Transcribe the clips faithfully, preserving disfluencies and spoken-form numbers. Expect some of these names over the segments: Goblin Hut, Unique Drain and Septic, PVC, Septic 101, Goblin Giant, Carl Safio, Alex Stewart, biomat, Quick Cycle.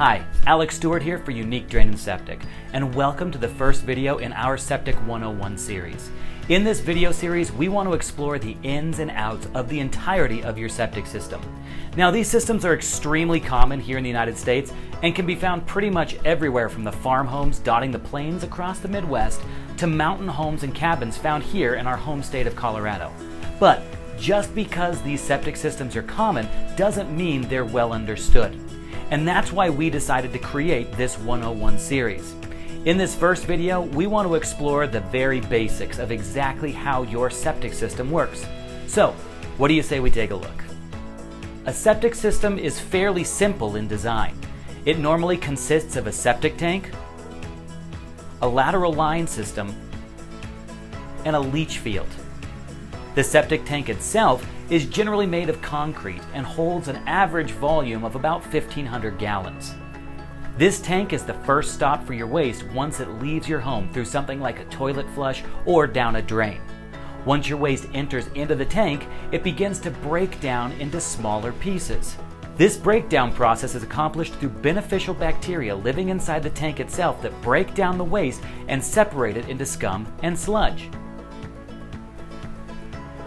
Hi, Alex Stewart here for Unique Drain and Septic, and welcome to the first video in our Septic one oh one series. In this video series, we want to explore the ins and outs of the entirety of your septic system. Now, these systems are extremely common here in the United States and can be found pretty much everywhere from the farm homes dotting the plains across the Midwest to mountain homes and cabins found here in our home state of Colorado. But just because these septic systems are common doesn't mean they're well understood. And that's why we decided to create this one oh one series. In this first video, we want to explore the very basics of exactly how your septic system works. So, what do you say we take a look? A septic system is fairly simple in design. It normally consists of a septic tank, a lateral line system, and a leach field. The septic tank itself is generally made of concrete and holds an average volume of about fifteen hundred gallons. This tank is the first stop for your waste once it leaves your home through something like a toilet flush or down a drain. Once your waste enters into the tank, it begins to break down into smaller pieces. This breakdown process is accomplished through beneficial bacteria living inside the tank itself that break down the waste and separate it into scum and sludge.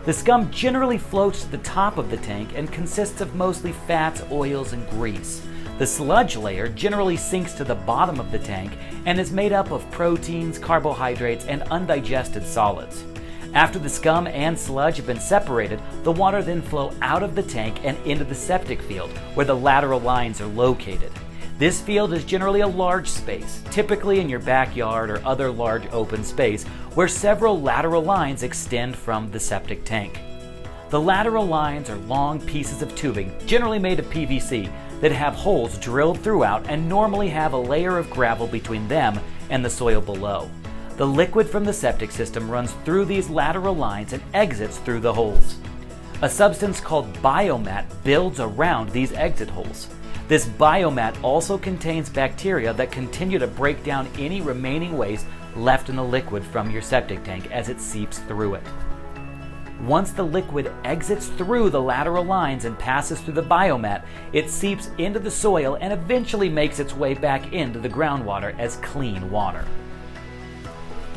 The scum generally floats to the top of the tank and consists of mostly fats, oils, and grease. The sludge layer generally sinks to the bottom of the tank and is made up of proteins, carbohydrates, and undigested solids. After the scum and sludge have been separated, the water then flows out of the tank and into the septic field, where the lateral lines are located. This field is generally a large space, typically in your backyard or other large open space, where several lateral lines extend from the septic tank. The lateral lines are long pieces of tubing, generally made of P V C, that have holes drilled throughout and normally have a layer of gravel between them and the soil below. The liquid from the septic system runs through these lateral lines and exits through the holes. A substance called biomat builds around these exit holes. This biomat also contains bacteria that continue to break down any remaining waste left in the liquid from your septic tank as it seeps through it. Once the liquid exits through the lateral lines and passes through the biomat, it seeps into the soil and eventually makes its way back into the groundwater as clean water.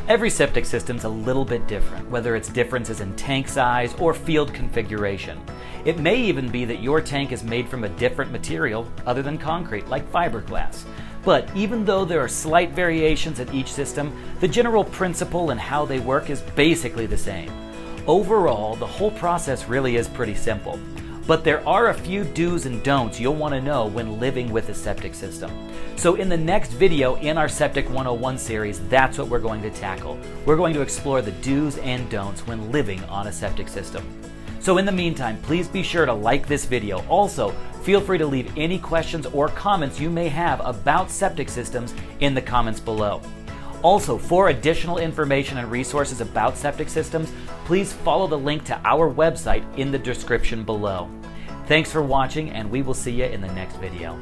Every septic system's a little bit different, whether it's differences in tank size or field configuration. It may even be that your tank is made from a different material other than concrete, like fiberglass. But even though there are slight variations in each system, the general principle and how they work is basically the same. Overall, the whole process really is pretty simple, but there are a few do's and don'ts you'll want to know when living with a septic system. So in the next video in our Septic one oh one series, that's what we're going to tackle. We're going to explore the do's and don'ts when living on a septic system. So in the meantime, please be sure to like this video. Also, feel free to leave any questions or comments you may have about septic systems in the comments below. Also, for additional information and resources about septic systems, please follow the link to our website in the description below. Thanks for watching, and we will see you in the next video.